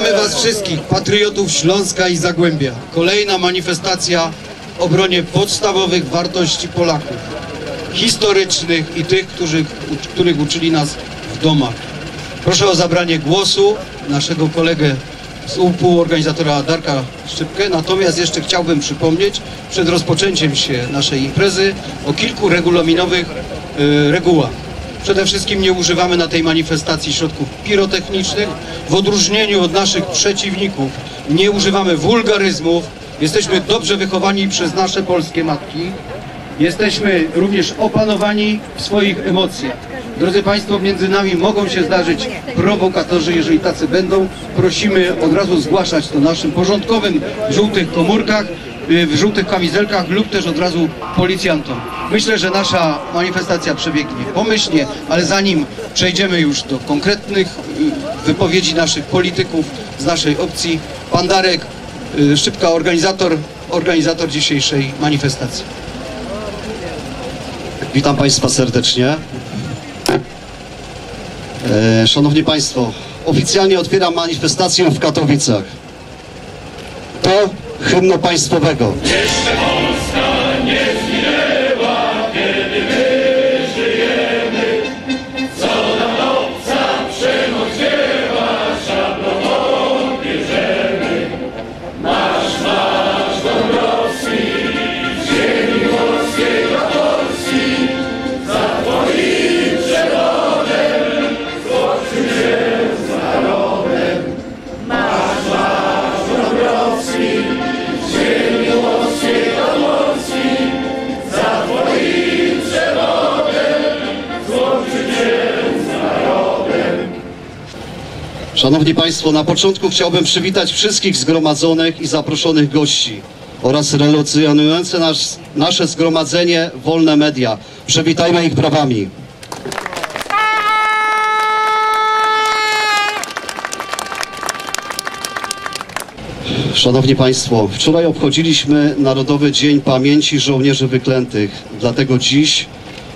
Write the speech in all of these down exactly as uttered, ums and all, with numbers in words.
Witamy Was wszystkich, patriotów Śląska i Zagłębia. Kolejna manifestacja w obronie podstawowych wartości Polaków, historycznych i tych, którzy, których uczyli nas w domach. Proszę o zabranie głosu naszego kolegę z U P U, organizatora Darka Szczypkę. Natomiast jeszcze chciałbym przypomnieć przed rozpoczęciem się naszej imprezy o kilku regulaminowych yy, regułach. Przede wszystkim nie używamy na tej manifestacji środków pirotechnicznych. W odróżnieniu od naszych przeciwników nie używamy wulgaryzmów. Jesteśmy dobrze wychowani przez nasze polskie matki. Jesteśmy również opanowani w swoich emocjach. Drodzy Państwo, między nami mogą się zdarzyć prowokatorzy. Jeżeli tacy będą, prosimy od razu zgłaszać to naszym porządkowym w żółtych komórkach, w żółtych kamizelkach lub też od razu policjantom. Myślę, że nasza manifestacja przebiegnie pomyślnie, ale zanim przejdziemy już do konkretnych wypowiedzi naszych polityków z naszej opcji, pan Darek Szczypka, organizator, organizator dzisiejszej manifestacji. Witam Państwa serdecznie. Szanowni Państwo, oficjalnie otwieram manifestację w Katowicach. To hymnu państwowego. Jeszcze Polska nie zginęła, kiedy my żyjemy. Co nam obca przemoc dzieła, szabloną bierzemy. Nasz marsz Dąbrowski, ziemi włoskiej do Polski, za Twoim przewodem złożył się z narodem. Nasz marsz Dąbrowski, Szanowni Państwo, na początku chciałbym przywitać wszystkich zgromadzonych i zaproszonych gości oraz relacjonujące nas, nasze zgromadzenie wolne media. Przywitajmy ich prawami. Szanowni Państwo, wczoraj obchodziliśmy Narodowy Dzień Pamięci Żołnierzy Wyklętych. Dlatego dziś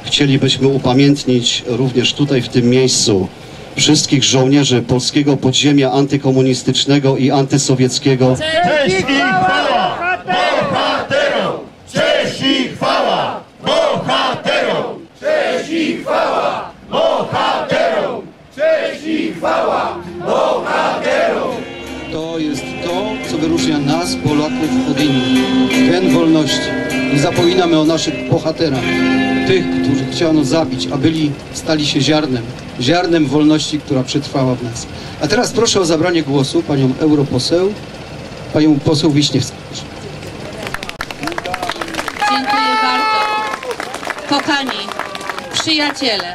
chcielibyśmy upamiętnić również tutaj, w tym miejscu, wszystkich żołnierzy polskiego podziemia antykomunistycznego i antysowieckiego. Cześć i chwała bohaterom! Cześć i chwała bohaterom! Cześć i chwała bohaterom! Cześć i chwała bohaterom! To jest to, co wyróżnia nas, Polaków, od innych. Gen wolności. Nie zapominamy o naszych bohaterach. Tych, których chciano zabić, a byli, stali się ziarnem. Ziarnem wolności, która przetrwała w nas. A teraz proszę o zabranie głosu panią europoseł, panią poseł Wiśniewską. Dziękuję bardzo. Kochani, przyjaciele,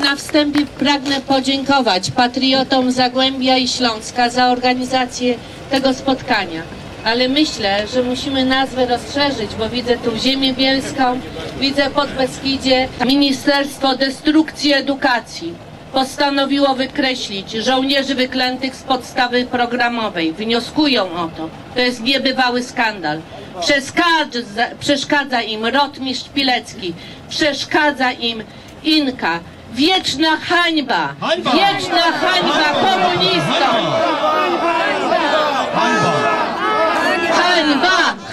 na wstępie pragnę podziękować patriotom Zagłębia i Śląska za organizację tego spotkania. Ale myślę, że musimy nazwę rozszerzyć, bo widzę tu ziemię bielską, widzę Podbeskidzie. Ministerstwo Destrukcji Edukacji postanowiło wykreślić żołnierzy wyklętych z podstawy programowej. Wnioskują o to. To jest niebywały skandal. Przeszkadza, przeszkadza im rotmistrz Pilecki, przeszkadza im Inka. Wieczna hańba! Hańba! Wieczna hańba, hańba komunistom! Hańba! Hańba!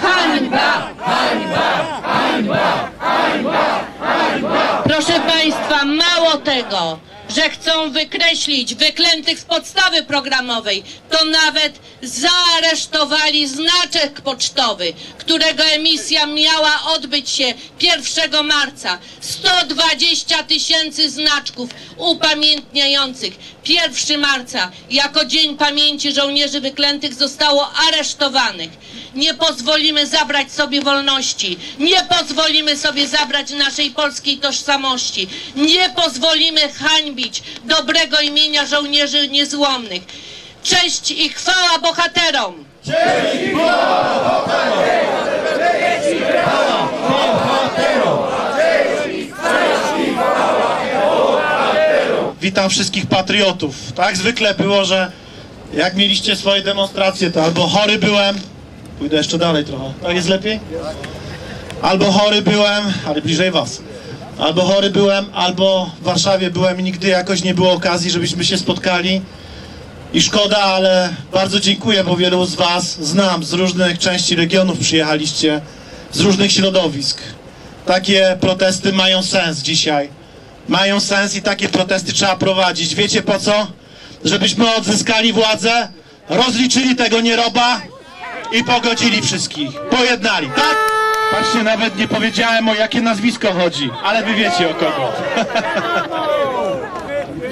Hańba! Hańba! Hańba! Hańba! Hańba! Hańba! Hańba! Proszę Państwa, mało tego, że chcą wykreślić wyklętych z podstawy programowej, to nawet zaaresztowali znaczek pocztowy, którego emisja miała odbyć się pierwszego marca. sto dwadzieścia tysięcy znaczków upamiętniających pierwszego marca jako Dzień Pamięci Żołnierzy Wyklętych zostało aresztowanych. Nie pozwolimy zabrać sobie wolności, nie pozwolimy sobie zabrać naszej polskiej tożsamości, nie pozwolimy hańbić dobrego imienia żołnierzy niezłomnych. Cześć i chwała bohaterom! Cześć i chwała bohaterom! Cześć i chwała bohaterom! Cześć i chwała bohaterom! Witam wszystkich patriotów. Tak zwykle było, że jak mieliście swoje demonstracje, to albo chory byłem, pójdę jeszcze dalej trochę, tak jest lepiej? Albo chory byłem, ale bliżej was. Albo chory byłem, albo w Warszawie byłem i nigdy jakoś nie było okazji, żebyśmy się spotkali. I szkoda, ale bardzo dziękuję, bo wielu z was znam, z różnych części regionów przyjechaliście, z różnych środowisk. Takie protesty mają sens dzisiaj. Mają sens i takie protesty trzeba prowadzić. Wiecie po co? Żebyśmy odzyskali władzę, rozliczyli tego nieroba i pogodzili wszystkich. Pojednali, tak? Patrzcie, nawet nie powiedziałem, o jakie nazwisko chodzi, ale wy wiecie o kogo.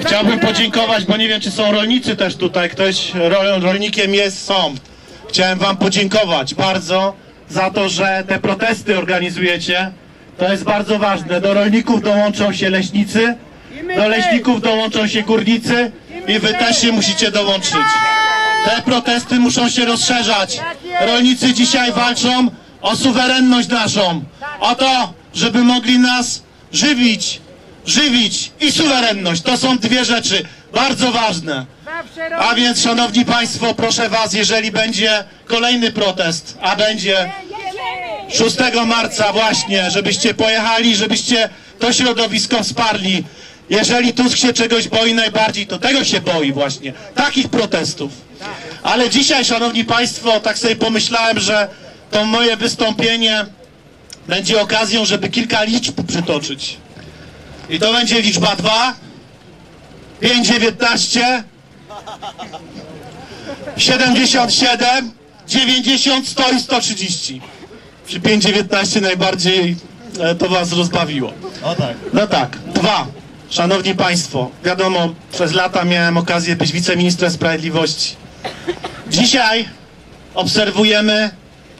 Chciałbym podziękować, bo nie wiem, czy są rolnicy też tutaj. Ktoś rolnikiem jest, są. Chciałem wam podziękować bardzo za to, że te protesty organizujecie. To jest bardzo ważne. Do rolników dołączą się leśnicy, do leśników dołączą się górnicy i wy też się musicie dołączyć. Te protesty muszą się rozszerzać. Rolnicy dzisiaj walczą o suwerenność naszą, o to, żeby mogli nas żywić. Żywić i suwerenność. To są dwie rzeczy bardzo ważne. A więc, szanowni państwo, proszę was, jeżeli będzie kolejny protest, a będzie szóstego marca właśnie, żebyście pojechali, żebyście to środowisko wsparli. Jeżeli Tusk się czegoś boi najbardziej, to tego się boi właśnie. Takich protestów. Ale dzisiaj, szanowni państwo, tak sobie pomyślałem, że to moje wystąpienie będzie okazją, żeby kilka liczb przytoczyć. I to będzie liczba dwa, pięć, dziewiętnaście, siedemdziesiąt siedem, dziewięćdziesiąt, sto i sto trzydzieści. Przy pięć dziewiętnaście najbardziej to was rozbawiło. No tak. No tak. Dwa. Szanowni państwo, wiadomo, przez lata miałem okazję być wiceministrem sprawiedliwości. Dzisiaj obserwujemy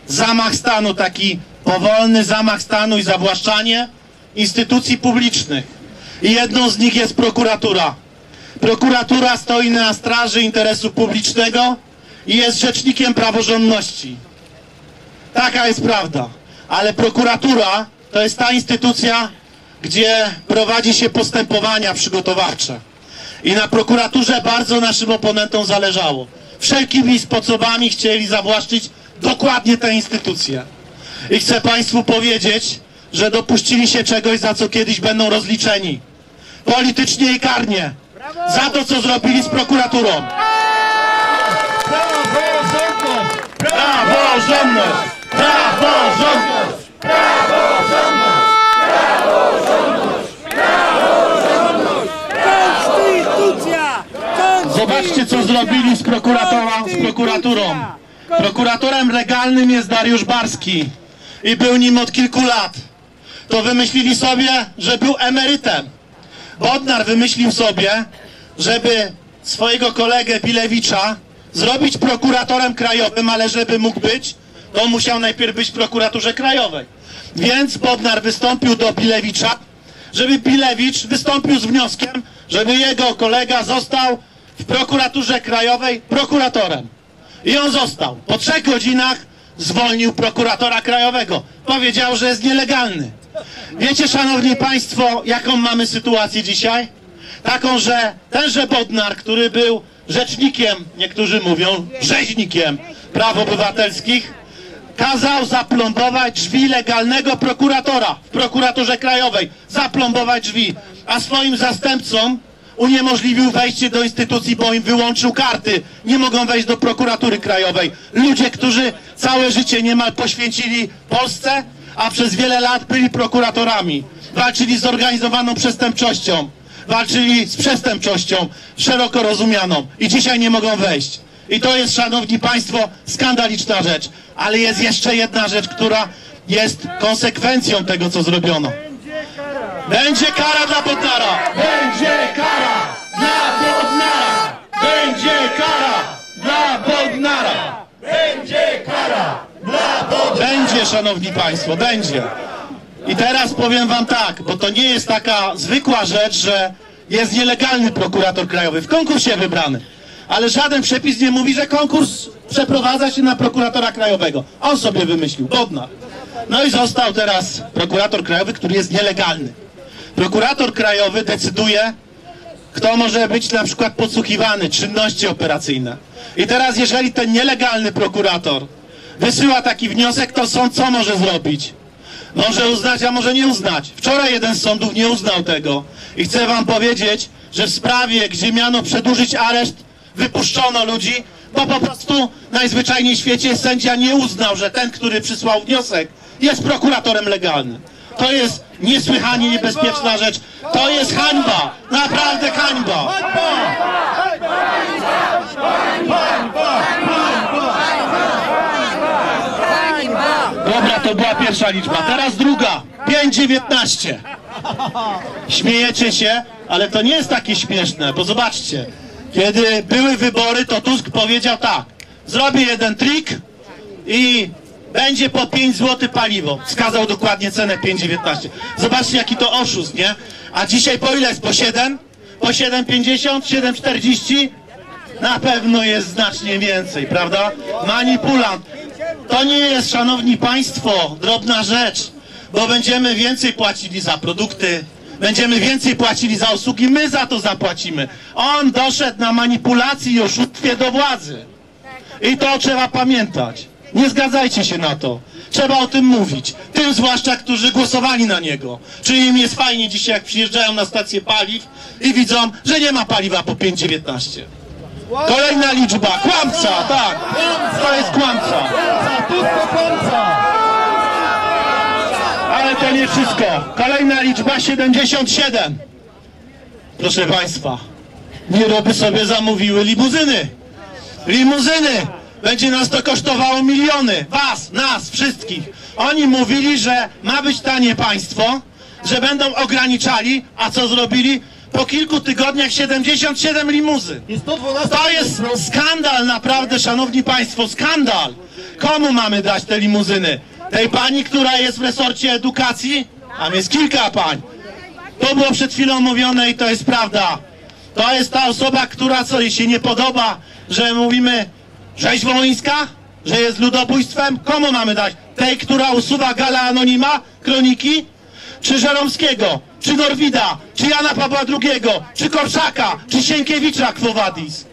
zamach stanu, taki powolny zamach stanu i zawłaszczanie instytucji publicznych. I jedną z nich jest prokuratura. Prokuratura stoi na straży interesu publicznego i jest rzecznikiem praworządności. Taka jest prawda. Ale prokuratura to jest ta instytucja, gdzie prowadzi się postępowania przygotowawcze. I na prokuraturze bardzo naszym oponentom zależało. Wszelkimi sposobami chcieli zawłaszczyć dokładnie tę instytucję. I chcę państwu powiedzieć, że dopuścili się czegoś, za co kiedyś będą rozliczeni. Politycznie i karnie. Brawo! Za to, co zrobili z prokuraturą. Praworządność! Praworządność! Praworządność! Praworządność! Praworządność! Konstytucja! Zobaczcie, co zrobili z prokuratorą, z prokuraturą. Prokuratorem legalnym jest Dariusz Barski i był nim od kilku lat. To wymyślili sobie, że był emerytem. Bodnar wymyślił sobie, żeby swojego kolegę Bilewicza zrobić prokuratorem krajowym, ale żeby mógł być, to musiał najpierw być w prokuraturze krajowej. Więc Bodnar wystąpił do Bilewicza, żeby Bilewicz wystąpił z wnioskiem, żeby jego kolega został w prokuraturze krajowej prokuratorem. I on został. Po trzech godzinach zwolnił prokuratora krajowego. Powiedział, że jest nielegalny. Wiecie, szanowni państwo, jaką mamy sytuację dzisiaj? Taką, że tenże Bodnar, który był rzecznikiem, niektórzy mówią rzeźnikiem praw obywatelskich, kazał zaplombować drzwi legalnego prokuratora w prokuraturze krajowej. Zaplombować drzwi. A swoim zastępcom uniemożliwił wejście do instytucji, bo im wyłączył karty. Nie mogą wejść do prokuratury krajowej. Ludzie, którzy całe życie niemal poświęcili Polsce, a przez wiele lat byli prokuratorami. Walczyli z zorganizowaną przestępczością. Walczyli z przestępczością szeroko rozumianą. I dzisiaj nie mogą wejść. I to jest, szanowni państwo, skandaliczna rzecz. Ale jest jeszcze jedna rzecz, która jest konsekwencją tego, co zrobiono. Będzie kara dla Bodnara! Będzie kara dla Bodnara! Będzie kara dla Bodnara! Będzie kara dla Bodnara! Będzie, szanowni państwo, będzie. I teraz powiem wam tak, bo to nie jest taka zwykła rzecz, że jest nielegalny prokurator krajowy, w konkursie wybrany. Ale żaden przepis nie mówi, że konkurs przeprowadza się na prokuratora krajowego. On sobie wymyślił, Bodnar. No i został teraz prokurator krajowy, który jest nielegalny. Prokurator krajowy decyduje, kto może być na przykład podsłuchiwany, czynności operacyjne. I teraz, jeżeli ten nielegalny prokurator wysyła taki wniosek, to sąd co może zrobić? Może uznać, a może nie uznać. Wczoraj jeden z sądów nie uznał tego. I chcę wam powiedzieć, że w sprawie, gdzie miano przedłużyć areszt, wypuszczono ludzi, bo po prostu najzwyczajniej w świecie sędzia nie uznał, że ten, który przysłał wniosek, jest prokuratorem legalnym. To jest niesłychanie niebezpieczna rzecz. To jest hańba. Naprawdę hańba. Dobra, to była pierwsza liczba. Teraz druga. pięć dziewiętnaście. Śmiejecie się, ale to nie jest takie śmieszne, bo zobaczcie. Kiedy były wybory, to Tusk powiedział tak. Zrobię jeden trik i będzie po pięć złotych paliwo. Wskazał dokładnie cenę pięć dziewiętnaście. Zobaczcie, jaki to oszust, nie? A dzisiaj po ile jest? Po siedem? Po siedem pięćdziesiąt? siedem czterdzieści? Na pewno jest znacznie więcej, prawda? Manipulant. To nie jest, szanowni państwo, drobna rzecz, bo będziemy więcej płacili za produkty, będziemy więcej płacili za usługi, my za to zapłacimy. On doszedł na manipulacji i oszustwie do władzy. I to trzeba pamiętać. Nie zgadzajcie się na to. Trzeba o tym mówić. Tym zwłaszcza, którzy głosowali na niego. Czyli im jest fajnie dzisiaj, jak przyjeżdżają na stację paliw i widzą, że nie ma paliwa po pięć dziewiętnaście. Kolejna liczba. Kłamca, tak. To jest kłamca. Ale to nie wszystko. Kolejna liczba siedemdziesiąt siedem. Proszę państwa, nieroby sobie zamówiły limuzyny. Limuzyny. Będzie nas to kosztowało miliony. Was, nas, wszystkich. Oni mówili, że ma być tanie państwo, że będą ograniczali, a co zrobili? Po kilku tygodniach siedemdziesiąt siedem limuzyn. To jest skandal naprawdę, szanowni państwo, skandal. Komu mamy dać te limuzyny? Tej pani, która jest w resorcie edukacji? Tam jest kilka pań. To było przed chwilą mówione i to jest prawda. To jest ta osoba, która, co jej się nie podoba, że mówimy... Rzeź Wołyńska? Że jest ludobójstwem? Komu mamy dać? Tej, która usuwa Gala Anonima? Kroniki? Czy Żeromskiego? Czy Norwida? Czy Jana Pawła drugiego? Czy Korczaka? Czy Sienkiewicza Quo Vadis?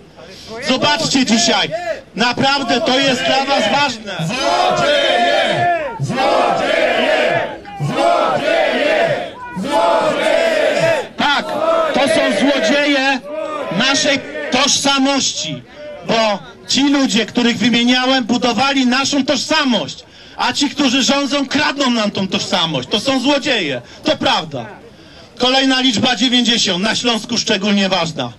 Zobaczcie dzisiaj. Naprawdę to jest dla was ważne. Złodzieje! Złodzieje! Złodzieje! Złodzieje! Tak, to są złodzieje naszej tożsamości. Bo ci ludzie, których wymieniałem, budowali naszą tożsamość, a ci, którzy rządzą, kradną nam tą tożsamość. To są złodzieje. To prawda. Kolejna liczba dziewięćdziesiąt, na Śląsku szczególnie ważna.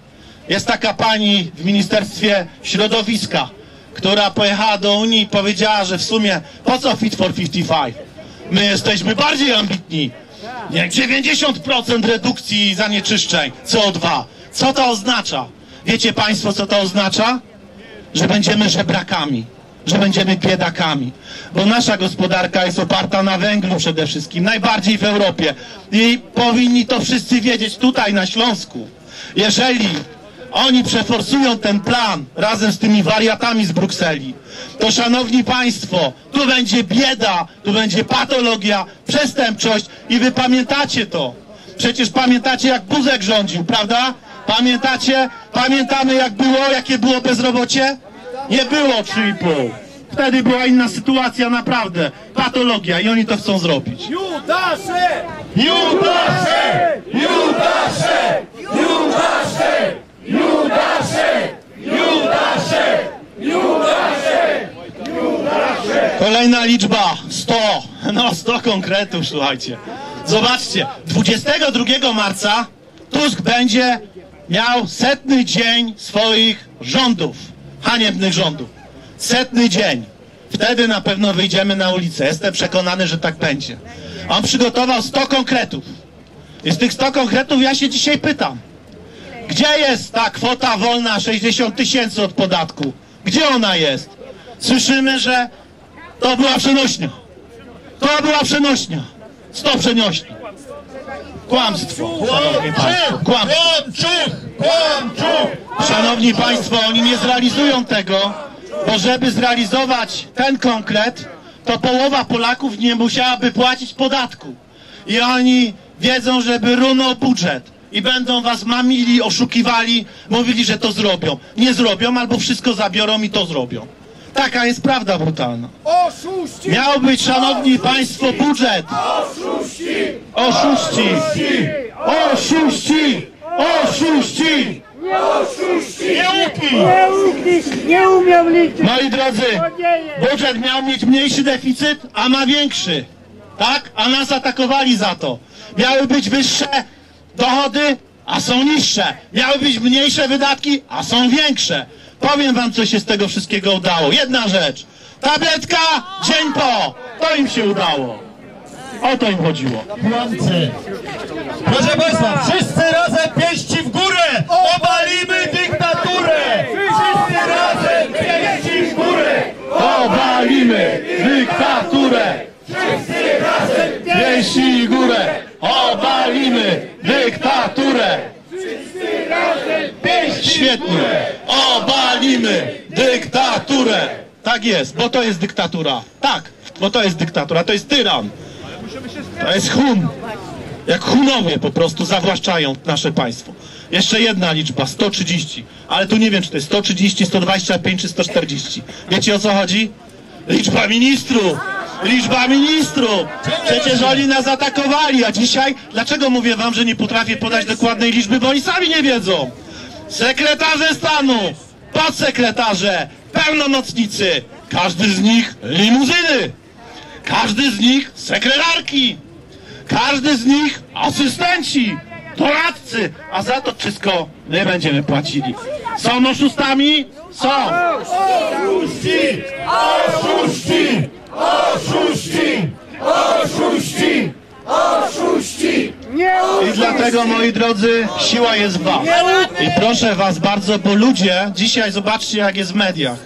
Jest taka pani w Ministerstwie Środowiska, która pojechała do Unii i powiedziała, że w sumie po co Fit for pięćdziesiąt pięć? My jesteśmy bardziej ambitni. Jak dziewięćdziesiąt procent redukcji zanieczyszczeń C O dwa. Co to oznacza? Wiecie państwo, co to oznacza? Że będziemy żebrakami, że będziemy biedakami, bo nasza gospodarka jest oparta na węglu przede wszystkim, najbardziej w Europie i powinni to wszyscy wiedzieć tutaj na Śląsku. Jeżeli oni przeforsują ten plan razem z tymi wariatami z Brukseli, to szanowni państwo, tu będzie bieda, tu będzie patologia, przestępczość i wy pamiętacie to. Przecież pamiętacie, jak Buzek rządził, prawda? Pamiętacie? Pamiętamy, jak było, jakie było bezrobocie? Nie było trzy i pół. Wtedy była inna sytuacja, naprawdę. Patologia i oni to chcą zrobić. Judasze! Judasze! Judasze! Judasze! Judasze! Judasze! Judasze! Judasze! Kolejna liczba. sto. No, sto konkretów, słuchajcie. Zobaczcie, dwudziestego drugiego marca Tusk będzie miał setny dzień swoich rządów, haniebnych rządów. Setny dzień. Wtedy na pewno wyjdziemy na ulicę. Jestem przekonany, że tak będzie. On przygotował sto konkretów. I z tych stu konkretów ja się dzisiaj pytam. Gdzie jest ta kwota wolna sześćdziesiąt tysięcy od podatku? Gdzie ona jest? Słyszymy, że to była przenośnia. To była przenośnia. sto przenośni. Kłamstwo, szanowni państwo, kłamstwo. Szanowni państwo, oni nie zrealizują tego, bo żeby zrealizować ten konkret, to połowa Polaków nie musiałaby płacić podatku. I oni wiedzą, żeby runął budżet. I będą was mamili, oszukiwali, mówili, że to zrobią. Nie zrobią, albo wszystko zabiorą i to zrobią. Taka jest prawda brutalna. Oszuści! Miał być, szanowni państwo, budżet. Oszuści! Oszuści! Oszuści! Oszuści! Oszuści! Nie ukryć! Nie umiał liczyć! Moi drodzy, budżet miał mieć mniejszy deficyt, a ma większy. Tak? A nas atakowali za to. Miały być wyższe dochody, a są niższe. Miały być mniejsze wydatki, a są większe. Powiem wam, co się z tego wszystkiego udało. Jedna rzecz. Tabletka dzień po. To im się udało. O to im chodziło. Płoncy. Proszę państwa, wszyscy razem pięści w górę. Obalimy dyktaturę. Wszyscy razem pięści w górę. Obalimy dyktaturę. Wszyscy razem pięści w górę. Obalimy dyktaturę. Wszyscy razem pięści w górę. Obalimy dyktaturę. Tak jest, bo to jest dyktatura. Tak, bo to jest dyktatura. To jest tyran. To jest Hun. Jak Hunowie po prostu zawłaszczają nasze państwo. Jeszcze jedna liczba, sto trzydzieści. Ale tu nie wiem, czy to jest sto trzydzieści, sto dwadzieścia pięć czy sto czterdzieści. Wiecie, o co chodzi? Liczba ministrów! Liczba ministrów! Przecież oni nas atakowali, a dzisiaj... Dlaczego mówię wam, że nie potrafię podać dokładnej liczby? Bo oni sami nie wiedzą. Sekretarze stanu, podsekretarze, pełnomocnicy. Każdy z nich limuzyny. Każdy z nich sekretarki, każdy z nich asystenci, doradcy, a za to wszystko nie będziemy płacili. Są oszustami? Są! Oszuści! Oszuści! Oszuści! Oszuści! Oszuści! I dlatego, moi drodzy, siła jest w was. I proszę was bardzo, bo ludzie, dzisiaj zobaczcie, jak jest w mediach.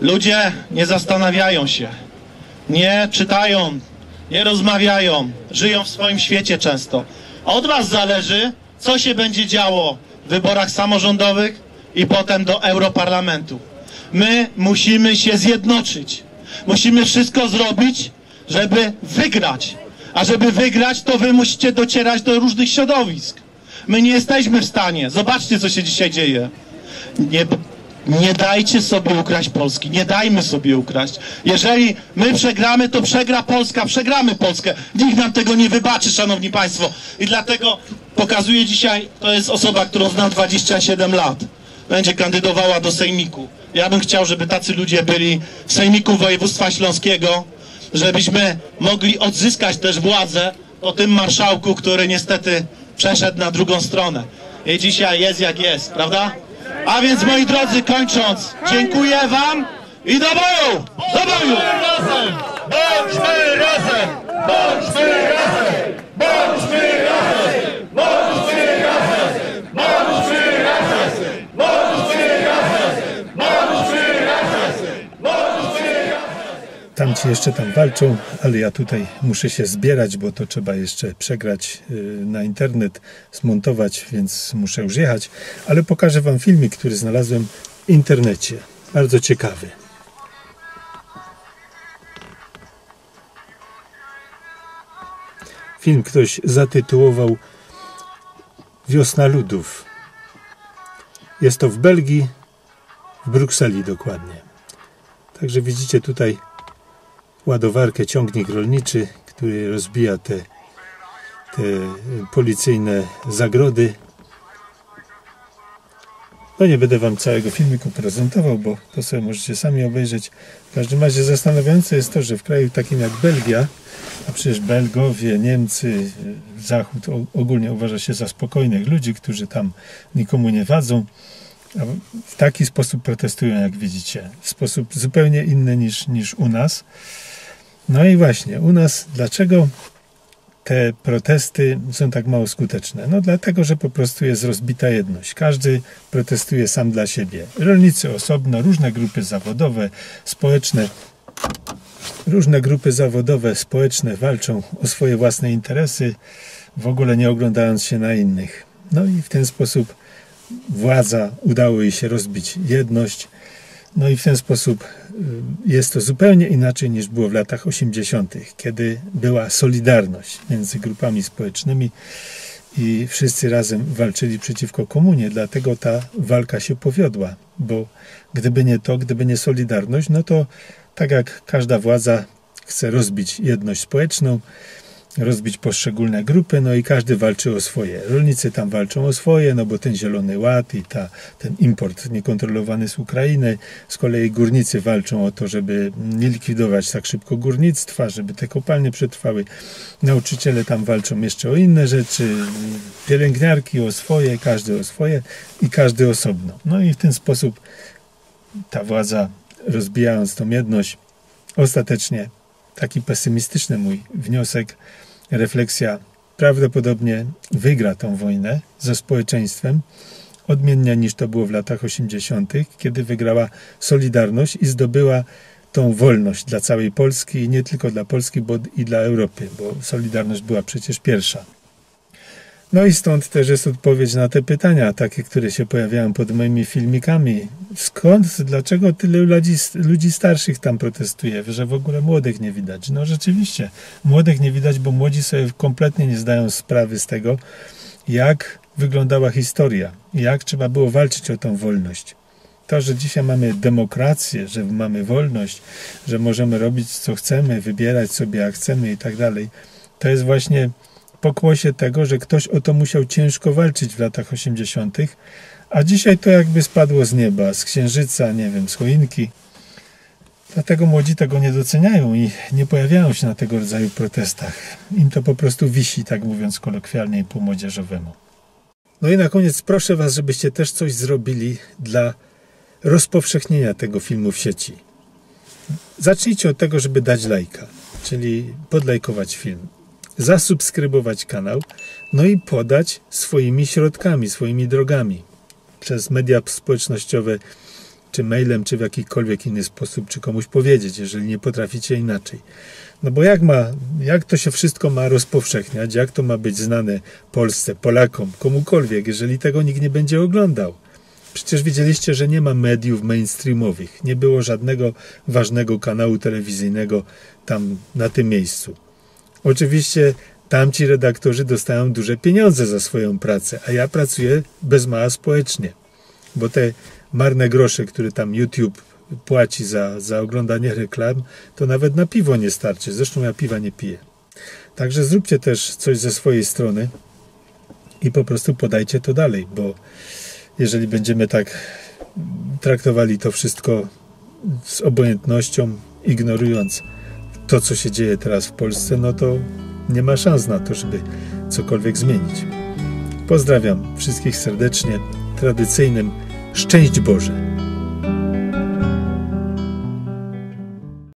Ludzie nie zastanawiają się. Nie czytają, nie rozmawiają, żyją w swoim świecie często. Od was zależy, co się będzie działo w wyborach samorządowych i potem do Europarlamentu. My musimy się zjednoczyć. Musimy wszystko zrobić, żeby wygrać. A żeby wygrać, to wy musicie docierać do różnych środowisk. My nie jesteśmy w stanie. Zobaczcie, co się dzisiaj dzieje. Nie... Nie dajcie sobie ukraść Polski. Nie dajmy sobie ukraść. Jeżeli my przegramy, to przegra Polska. Przegramy Polskę. Nikt nam tego nie wybaczy, szanowni państwo. I dlatego pokazuję dzisiaj, to jest osoba, którą znam dwadzieścia siedem lat. Będzie kandydowała do sejmiku. Ja bym chciał, żeby tacy ludzie byli w sejmiku województwa śląskiego, żebyśmy mogli odzyskać też władzę po tym marszałku, który niestety przeszedł na drugą stronę. I dzisiaj jest jak jest, prawda? A więc, moi drodzy, kończąc, dziękuję wam i do boju! Do boju! Bądźmy razem! Bądźmy razem! Bądźmy razem! Bądźmy razem! Bądźmy razem! Bądźmy razem! Bądźmy razem! Bądźmy razem! Tamci jeszcze tam walczą, ale ja tutaj muszę się zbierać, bo to trzeba jeszcze przegrać na internet, zmontować, więc muszę już jechać, ale pokażę wam filmik, który znalazłem w internecie. Bardzo ciekawy. Film ktoś zatytułował Wiosna Ludów. Jest to w Belgii, w Brukseli dokładnie. Także widzicie tutaj ładowarkę, ciągnik rolniczy, który rozbija te, te policyjne zagrody. No nie będę wam całego filmiku prezentował, bo to sobie możecie sami obejrzeć. W każdym razie zastanawiające jest to, że w kraju takim jak Belgia, a przecież Belgowie, Niemcy, Zachód ogólnie uważa się za spokojnych ludzi, którzy tam nikomu nie wadzą, a w taki sposób protestują, jak widzicie. W sposób zupełnie inny niż, niż u nas. No i właśnie, u nas dlaczego te protesty są tak mało skuteczne? No dlatego, że po prostu jest rozbita jedność. Każdy protestuje sam dla siebie. Rolnicy osobno, różne grupy zawodowe, społeczne. Różne grupy zawodowe, społeczne walczą o swoje własne interesy, w ogóle nie oglądając się na innych. No i w ten sposób władza, udało jej się rozbić jedność. No i w ten sposób jest to zupełnie inaczej niż było w latach osiemdziesiątych, kiedy była solidarność między grupami społecznymi i wszyscy razem walczyli przeciwko komunie, dlatego ta walka się powiodła, bo gdyby nie to, gdyby nie solidarność, no to tak jak każda władza chce rozbić jedność społeczną, rozbić poszczególne grupy, no i każdy walczy o swoje. Rolnicy tam walczą o swoje, no bo ten Zielony Ład i ta, ten import niekontrolowany z Ukrainy. Z kolei górnicy walczą o to, żeby nie likwidować tak szybko górnictwa, żeby te kopalnie przetrwały. Nauczyciele tam walczą jeszcze o inne rzeczy, pielęgniarki o swoje, każdy o swoje i każdy osobno. No i w ten sposób ta władza, rozbijając tą jedność, ostatecznie, taki pesymistyczny mój wniosek, refleksja, prawdopodobnie wygra tą wojnę ze społeczeństwem, odmiennie niż to było w latach osiemdziesiątych, kiedy wygrała Solidarność i zdobyła tą wolność dla całej Polski i nie tylko dla Polski, bo i dla Europy, bo Solidarność była przecież pierwsza. No i stąd też jest odpowiedź na te pytania, takie, które się pojawiają pod moimi filmikami. Skąd, dlaczego tyle ludzi, ludzi starszych tam protestuje, że w ogóle młodych nie widać? No rzeczywiście, młodych nie widać, bo młodzi sobie kompletnie nie zdają sprawy z tego, jak wyglądała historia, jak trzeba było walczyć o tą wolność. To, że dzisiaj mamy demokrację, że mamy wolność, że możemy robić co chcemy, wybierać sobie jak chcemy i tak dalej, to jest właśnie pokłosie tego, że ktoś o to musiał ciężko walczyć w latach osiemdziesiątych, a dzisiaj to jakby spadło z nieba, z księżyca, nie wiem, z choinki. Dlatego młodzi tego nie doceniają i nie pojawiają się na tego rodzaju protestach. Im to po prostu wisi, tak mówiąc kolokwialnie i po młodzieżowemu. No i na koniec proszę Was, żebyście też coś zrobili dla rozpowszechnienia tego filmu w sieci. Zacznijcie od tego, żeby dać lajka, czyli podlajkować film, zasubskrybować kanał, no i podać swoimi środkami, swoimi drogami, przez media społecznościowe, czy mailem, czy w jakikolwiek inny sposób, czy komuś powiedzieć, jeżeli nie potraficie inaczej. No bo jak, ma, jak to się wszystko ma rozpowszechniać, jak to ma być znane Polsce, Polakom, komukolwiek, jeżeli tego nikt nie będzie oglądał? Przecież widzieliście, że nie ma mediów mainstreamowych, nie było żadnego ważnego kanału telewizyjnego tam na tym miejscu. Oczywiście tamci redaktorzy dostają duże pieniądze za swoją pracę, a ja pracuję bez mała społecznie, bo te marne grosze, które tam YouTube płaci za, za oglądanie reklam, to nawet na piwo nie starczy. Zresztą ja piwa nie piję. Także zróbcie też coś ze swojej strony i po prostu podajcie to dalej, bo jeżeli będziemy tak traktowali to wszystko z obojętnością, ignorując to, co się dzieje teraz w Polsce, no to nie ma szans na to, żeby cokolwiek zmienić. Pozdrawiam wszystkich serdecznie, tradycyjnym szczęść Boże!